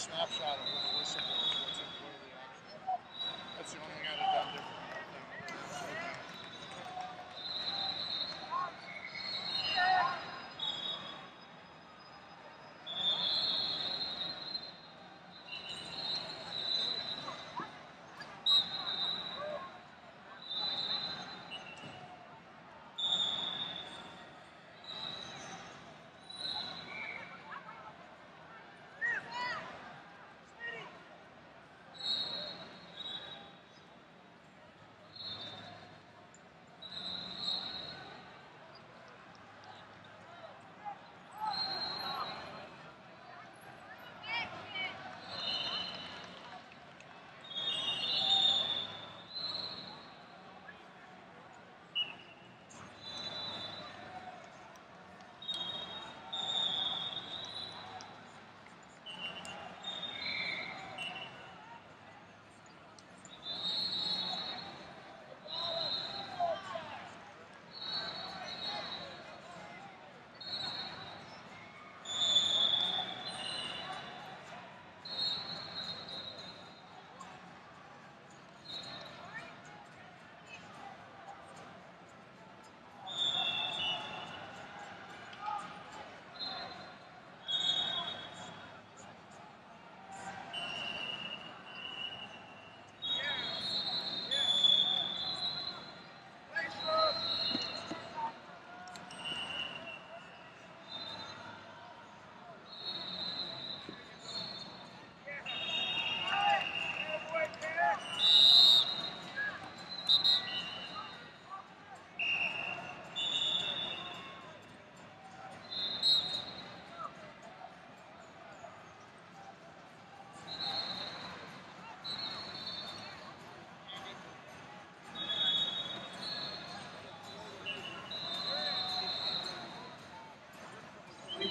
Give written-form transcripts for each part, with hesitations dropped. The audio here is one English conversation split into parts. snapshot of what a whistleblower is, what's in play the action. That's the only thing I'd have done differently.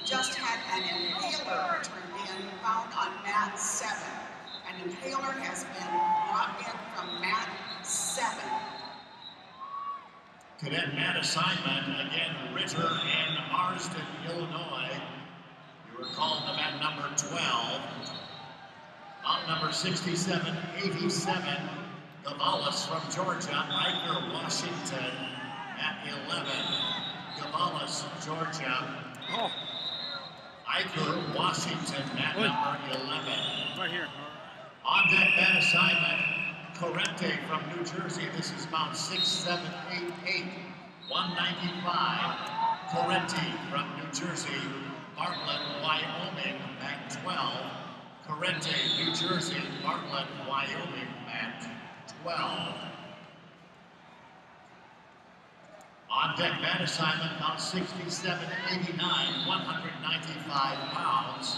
Just had an inhaler returned in, found on mat 7. An inhaler has been brought in from mat 7. Cadet mat assignment, again, Ritter and Marsden, Illinois. You recall them at number 12. On number 67, 87, Gavalis from Georgia, Eichner, Washington, at 11. Gavalis, Georgia. Oh. Eichler, Washington, at number 11. Right here. On that bat assignment, Corrente from New Jersey. This is bound 6788, 195. Corrente from New Jersey. Bartlett, Wyoming, at 12. Corrente, New Jersey. Bartlett, Wyoming, at 12. On deck bat assignment, bound 6789, 195 pounds.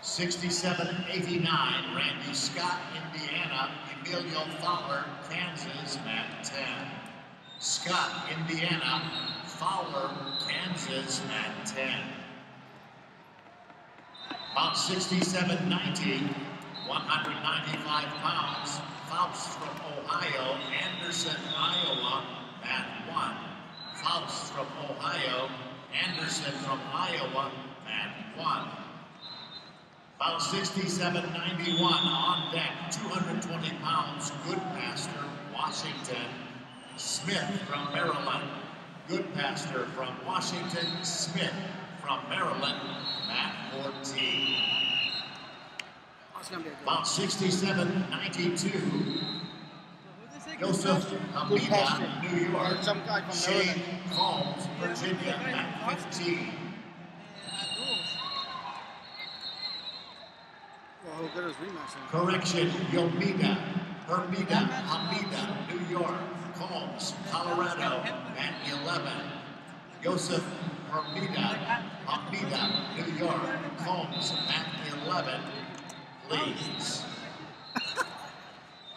6789, Randy Scott, Indiana. Emilio Fowler, Kansas, at 10. Scott, Indiana. Fowler, Kansas, at 10. Bound 6790, 195 pounds. Faust from Ohio, Anderson, Iowa, at 1. Faust from Ohio, Anderson from Iowa, at 1. About 6791 on deck, 220 pounds, Goodpaster, Washington. Smith from Maryland, Goodpaster from Washington. Smith from Maryland, at 14. About 6792, Joseph Amida, New York. Shane Holmes, Virginia, at 15. Correction, Yomida, Hermida, Amida, New York. Holmes, Colorado, at 11. Joseph Hermida, Amida, New York. Holmes, at 11. Please.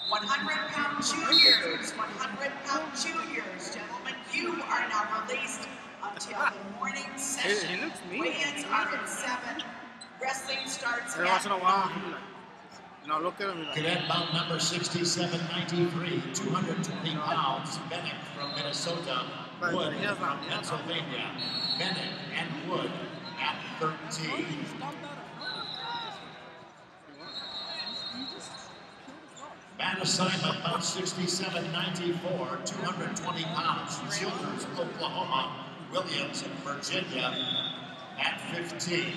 100-pound juniors, 100-pound juniors, gentlemen, you are now released until the morning session. Weigh-ins are at 7. Wrestling starts at 9. Cadet bout number 6793, 220 pounds, Bennett from Minnesota, Wood from Pennsylvania. Bennett and Wood at 13. Bat assignment, about 67-94, 220 pounds, Childers, Oklahoma, Williams, Virginia, at 15.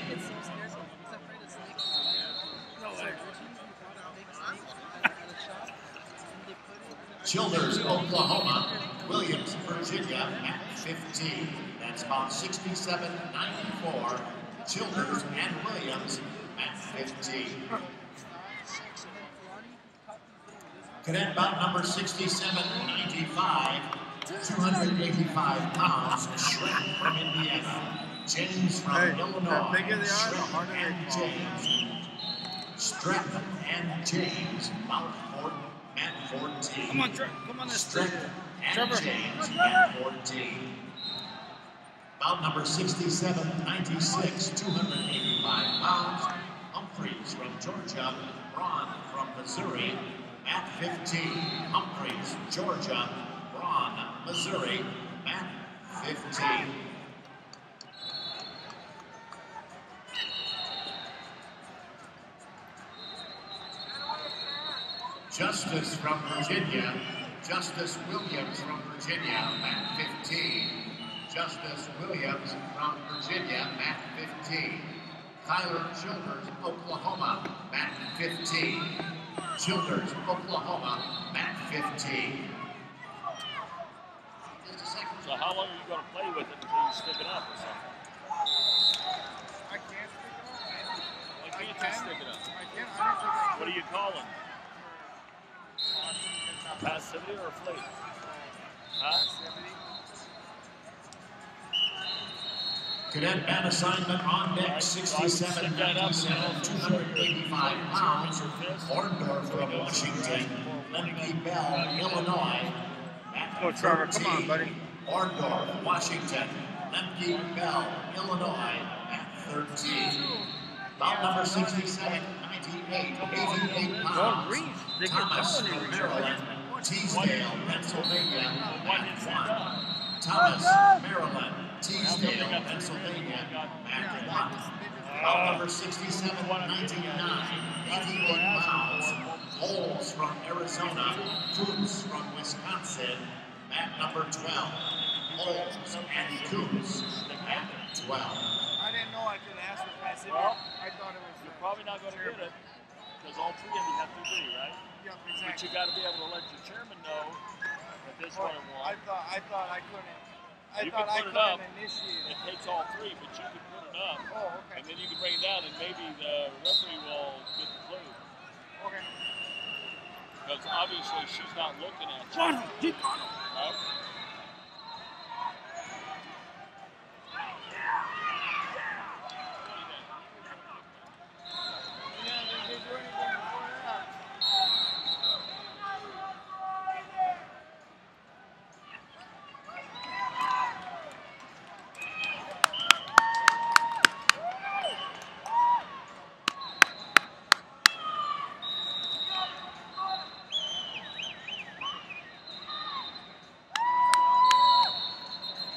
Childers, Oklahoma, Williams, Virginia, at 15. That's about 67-94. Childers and Williams at 15. Cadet bout number 67-95, 285 pounds, Shrek from Indiana. James from Illinois. Shrek and James. Streck and James, about 14. At 14. Come on, come on, this Trevor. Trevor. James at 14. Bout number 67-96, 285 pounds. Humphreys from Georgia, Braun from Missouri at 15. Humphreys, Georgia, Braun, Missouri at 15. Justice from Virginia, Justice Williams from Virginia at 15. Justice Williams from Virginia at 15. Tyler Childers, Oklahoma at 15. Childers, Oklahoma at 15. Just a second. So how long are you going to play with it until you stick it up or something? I can't stick it up. Why can't you stick it up? I can't. What do you call it? Passivity or flight? Passivity. Cadet bat assignment on deck, 67-97, 285 pounds. Orndorff from Washington, Lemke Bell, Illinois, at 13. Come on, buddy. Orndorff, Washington, Lemke Bell, Illinois, at 13. Bout number 67-98, 88 pounds. Thomas from Maryland, Teasdale, Pennsylvania, at 1. Thomas, Maryland, Teasdale, Pennsylvania, at 1. Bout number 67-99, 88 pounds. Holes from Arizona, Coots from Wisconsin, at number 12. Holes and Coots at 12. I didn't know I could ask for passivity. Well, I thought it was. You're probably not going to get it, because all three of you have to agree, right? Yep, exactly. But you got to be able to let your chairman know that this one won. I thought I couldn't. I thought I couldn't initiate it. It takes all three, but you can put it up. Oh, okay. And then you can bring it down, and maybe the referee will get the clue. Okay. Because obviously she's not looking at you. Right?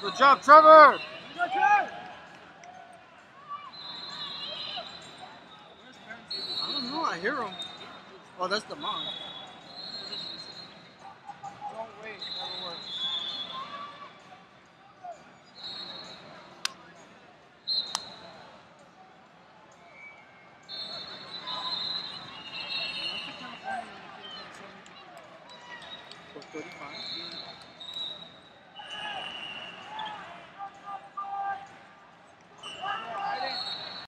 Good job, Trevor! Good job. I don't know, I hear him. Oh, that's the mom. Don't wait, it never works. For 35?